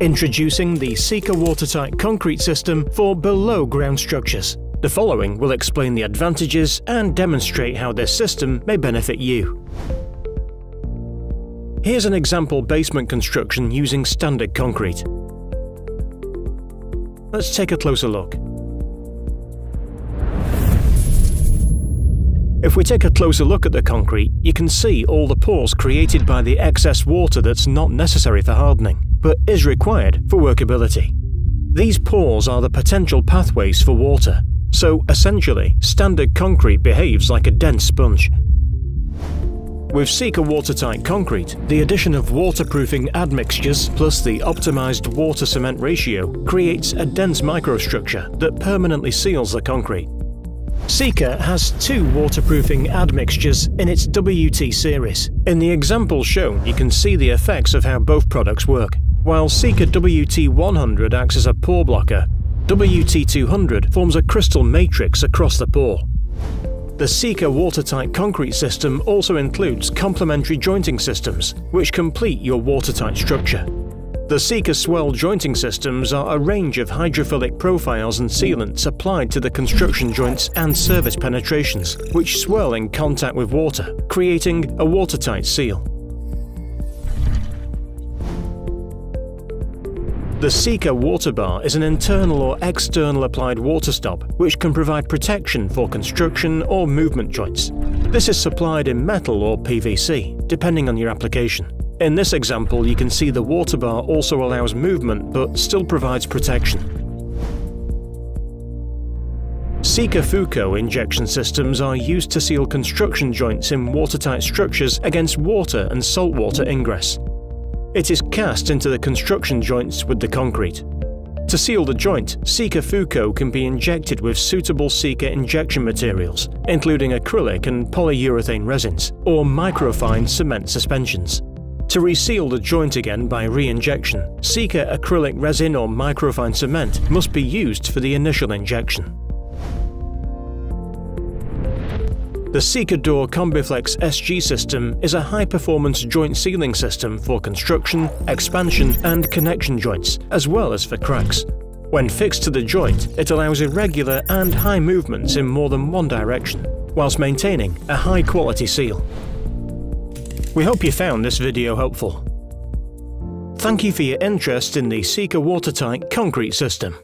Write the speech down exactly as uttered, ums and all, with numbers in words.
Introducing the Sika watertight concrete system for below-ground structures. The following will explain the advantages and demonstrate how this system may benefit you. Here's an example basement construction using standard concrete. Let's take a closer look. If we take a closer look at the concrete, you can see all the pores created by the excess water that's not necessary for hardening, but is required for workability. These pores are the potential pathways for water, so essentially, standard concrete behaves like a dense sponge. With Sika watertight concrete, the addition of waterproofing admixtures plus the optimized water-cement ratio creates a dense microstructure that permanently seals the concrete. Sika has two waterproofing admixtures in its W T series. In the example shown, you can see the effects of how both products work. While Sika W T one hundred acts as a pore blocker, W T two hundred forms a crystal matrix across the pore. The Sika watertight concrete system also includes complementary jointing systems, which complete your watertight structure. The Sika Swell jointing systems are a range of hydrophilic profiles and sealants applied to the construction joints and surface penetrations, which swell in contact with water, creating a watertight seal. The Sika Waterbar is an internal or external applied water stop, which can provide protection for construction or movement joints. This is supplied in metal or P V C, depending on your application. In this example, you can see the water bar also allows movement but still provides protection. Sika Fuko injection systems are used to seal construction joints in watertight structures against water and saltwater ingress. It is cast into the construction joints with the concrete. To seal the joint, Sika Fuko can be injected with suitable Sika injection materials, including acrylic and polyurethane resins, or microfine cement suspensions. To reseal the joint again by re-injection, Sika acrylic resin or microfine cement must be used for the initial injection. The Sikadur Combiflex S G system is a high-performance joint sealing system for construction, expansion and connection joints, as well as for cracks. When fixed to the joint, it allows irregular and high movements in more than one direction, whilst maintaining a high-quality seal. We hope you found this video helpful. Thank you for your interest in the Sika watertight concrete system.